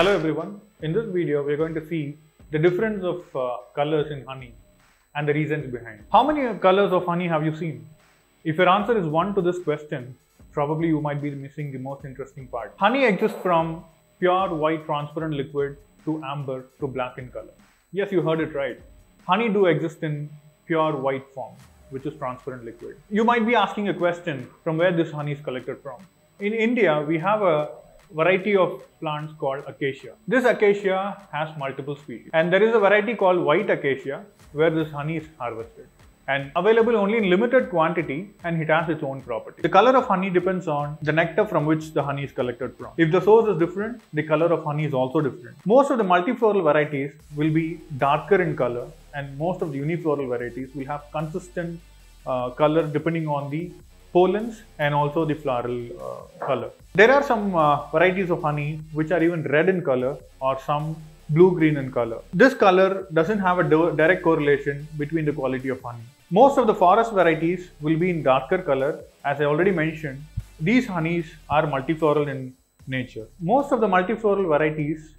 Hello everyone, in this video we are going to see the difference of colors in honey and the reasons behind. How many colors of honey have you seen? If your answer is 1 to this question, probably you might be missing the most interesting part. Honey exists from pure white transparent liquid to amber to black in color. Yes, you heard it right. Honey do exist in pure white form, which is transparent liquid. You might be asking a question from where this honey is collected from. In India, we have a variety of plants called acacia. This acacia has multiple species, and there is a variety called white acacia where this honey is harvested and available only in limited quantity, and it has its own property. The color of honey depends on the nectar from which the honey is collected from. If the source is different, the color of honey is also different. Most of the multifloral varieties will be darker in color, and most of the unifloral varieties will have consistent color depending on the pollens and also the floral color. There are some varieties of honey which are even red in color or some blue-green in color. This color doesn't have a direct correlation between the quality of honey. Most of the forest varieties will be in darker color. As I already mentioned, these honeys are multifloral in nature. Most of the multifloral varieties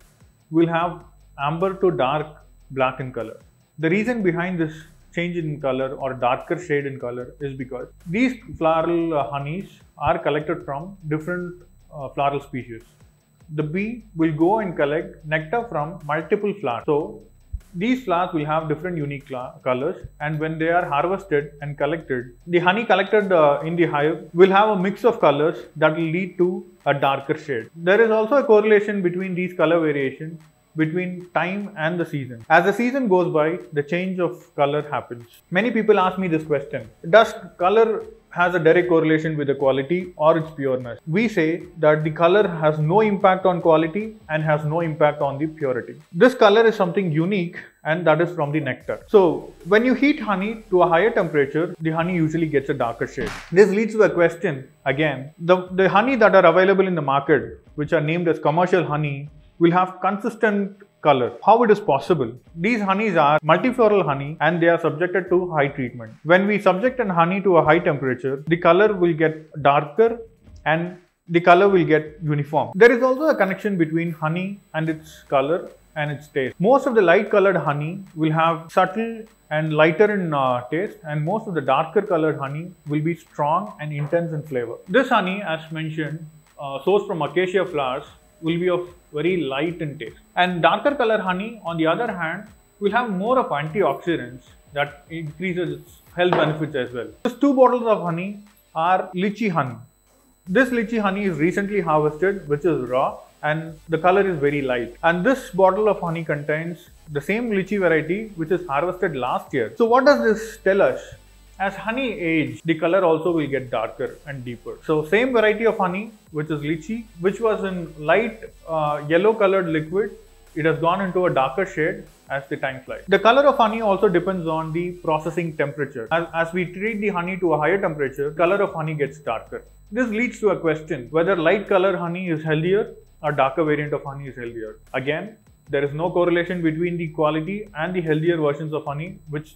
will have amber to dark black in color. The reason behind this change in color or darker shade in color is because these floral honeys are collected from different floral species. The bee will go and collect nectar from multiple flowers. So these flowers will have different unique colors, and when they are harvested and collected, the honey collected in the hive will have a mix of colors that will lead to a darker shade. There is also a correlation between these color variations between time and the season. As the season goes by, the change of color happens. Many people ask me this question: does color has a direct correlation with the quality or its pureness? We say that the color has no impact on quality and has no impact on the purity. This color is something unique, and that is from the nectar. So when you heat honey to a higher temperature, the honey usually gets a darker shade. This leads to a question again. The honey that are available in the market, which are named as commercial honey, will have consistent color. How it is possible? These honeys are multifloral honey, and they are subjected to high treatment. When we subject a honey to a high temperature, the color will get darker and the color will get uniform. There is also a connection between honey and its color and its taste. Most of the light colored honey will have subtle and lighter in taste, and most of the darker colored honey will be strong and intense in flavor. This honey, as mentioned, sourced from acacia flowers, will be of very light in taste. And darker color honey, on the other hand, will have more of antioxidants that increases its health benefits as well. These two bottles of honey are lychee honey. This lychee honey is recently harvested, which is raw, and the color is very light. And this bottle of honey contains the same lychee variety which is harvested last year. So what does this tell us? As honey ages, the color also will get darker and deeper. So same variety of honey, which is lychee, which was in light yellow colored liquid, it has gone into a darker shade as the time flies. The color of honey also depends on the processing temperature. As we treat the honey to a higher temperature, color of honey gets darker. This leads to a question whether light color honey is healthier or darker variant of honey is healthier. Again, there is no correlation between the quality and the healthier versions of honey, which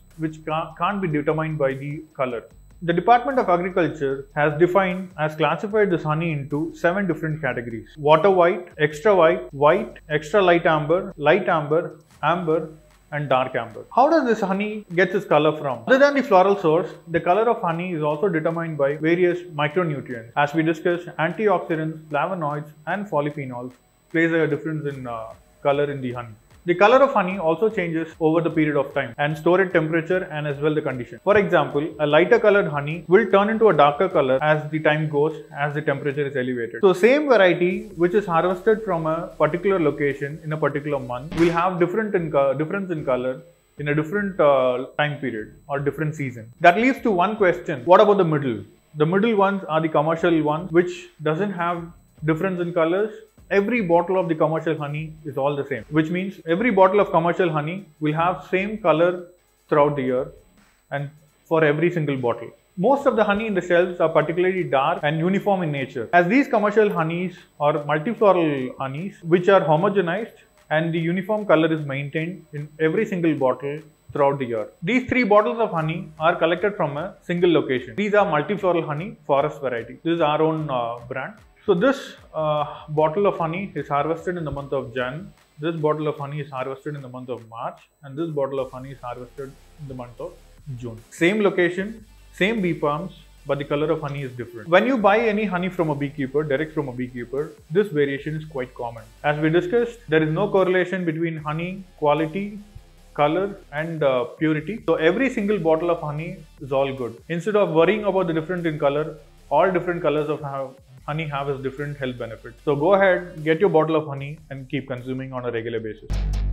can't be determined by the color. The Department of Agriculture has classified this honey into 7 different categories: water white, extra white, white, extra light amber, amber, and dark amber. How does this honey get its color from? Other than the floral source, the color of honey is also determined by various micronutrients. As we discussed, antioxidants, flavonoids, and polyphenols plays a difference in color in the honey. The color of honey also changes over the period of time and storage temperature and as well the condition. For example, a lighter colored honey will turn into a darker color as the time goes, as the temperature is elevated. So same variety which is harvested from a particular location in a particular month will have difference in color in a different time period or different season. That leads to one question: what about the middle? The middle ones are the commercial ones, which doesn't have difference in colors. Every bottle of the commercial honey is all the same, which means every bottle of commercial honey will have same color throughout the year and for every single bottle. Most of the honey in the shelves are particularly dark and uniform in nature. As these commercial honeys or multifloral honeys, which are homogenized, and the uniform color is maintained in every single bottle throughout the year. These 3 bottles of honey are collected from a single location. These are multifloral honey, forest variety. This is our own brand. So this bottle of honey is harvested in the month of Jan. This bottle of honey is harvested in the month of March, and this bottle of honey is harvested in the month of June. Same location, same bee farms, but the color of honey is different. When you buy any honey from a beekeeper, direct from a beekeeper, this variation is quite common. As we discussed, there is no correlation between honey quality, color and purity. So every single bottle of honey is all good. Instead of worrying about the difference in color, all different colors of honey have its different health benefits. So go ahead, get your bottle of honey and keep consuming on a regular basis.